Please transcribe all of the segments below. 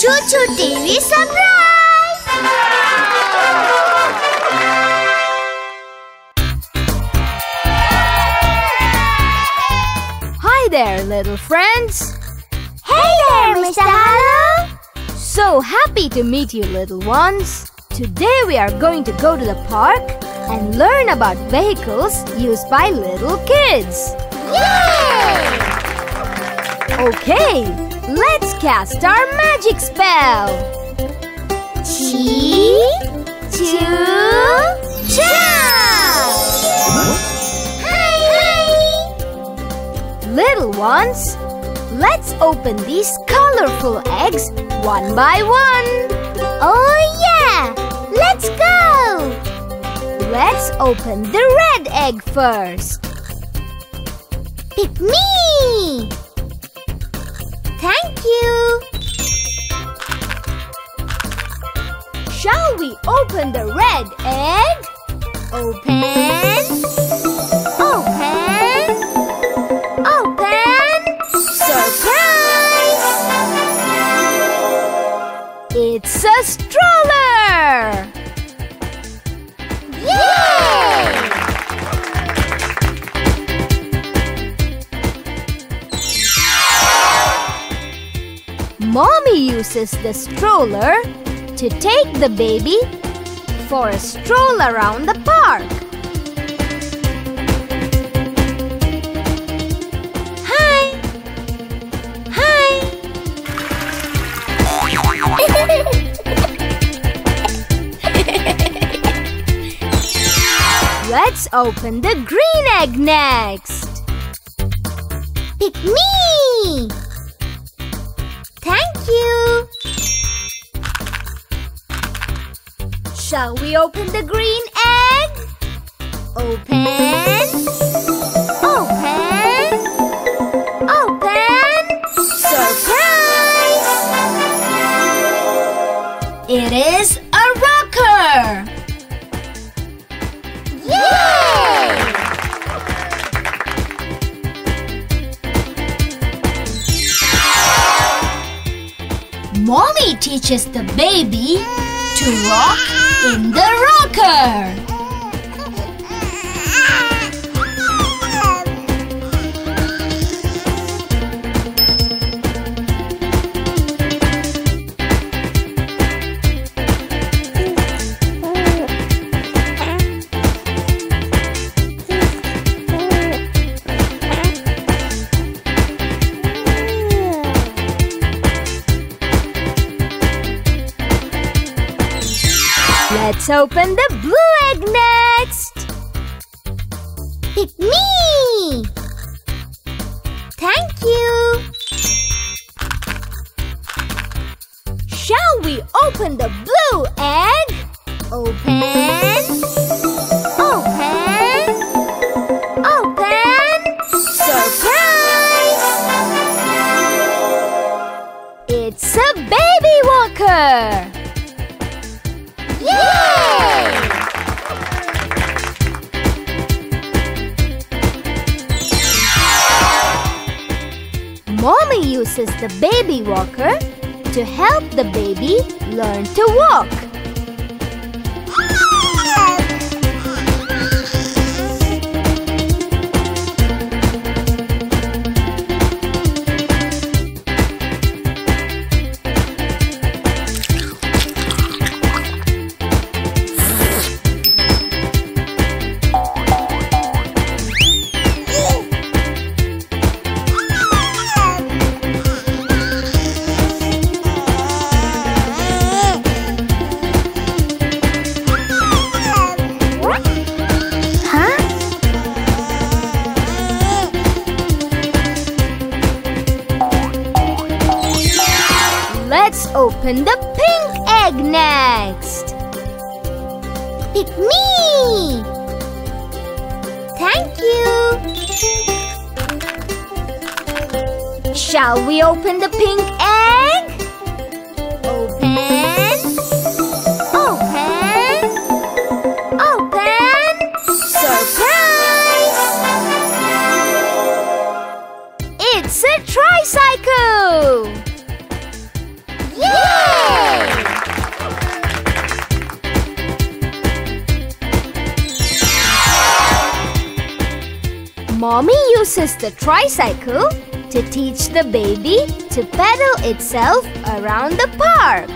ChuChu TV surprise! Hi there, little friends! Hey there, Mr. Harlow! So happy to meet you, little ones! Today we are going to go to the park and learn about vehicles used by little kids! Yay! Okay, let's cast our magic spell! ChuChu! Hi! Little ones, let's open these colorful eggs one by one! Oh yeah! Let's go! Let's open the red egg first! Pick me! Thank you! Shall we open the red egg? Open! Open! Open! Surprise! It's a stroller! Yay! Mommy uses the stroller to take the baby for a stroll around the park. Hi! Hi! Let's open the green egg next. Pick me! Thank you! Shall we open the green egg? Open! Open! Open! Surprise! It is a rocker! Yay! Mommy teaches the baby to rock in the rocker. Let's open the blue egg next! Pick me! Thank you! Shall we open the blue egg? Open! Open! Open! Surprise! It's a baby walker! Yay! Mommy uses the baby walker to help the baby learn to walk. Open the pink egg next! Pick me! Thank you! Shall we open the pink egg? Open! Open! Open! Surprise! It It's a tricycle! Yay! Mommy uses the tricycle to teach the baby to pedal itself around the park.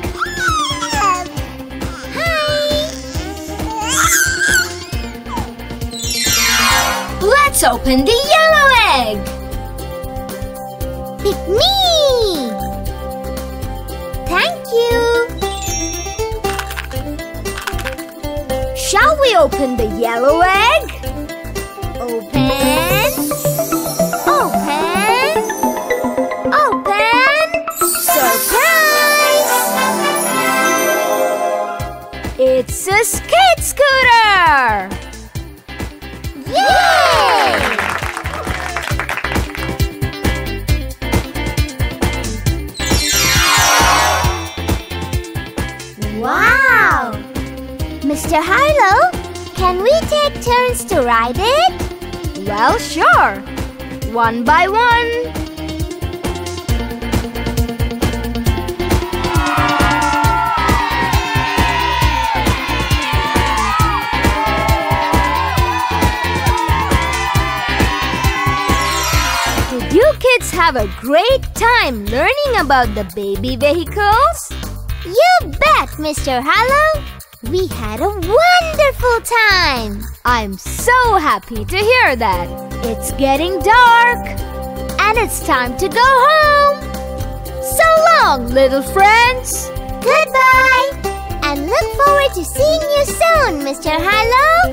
Hi! Let's open the yellow egg! Pick me! Thank you! Shall we open the yellow egg? Open! It's a skate scooter! Yay! Wow! Mr. Harlow, can we take turns to ride it? Well, sure. One by one. Kids have a great time learning about the baby vehicles? You bet, Mr. Harlow! We had a wonderful time! I'm so happy to hear that! It's getting dark! And it's time to go home! So long, little friends! Goodbye! And look forward to seeing you soon, Mr. Harlow!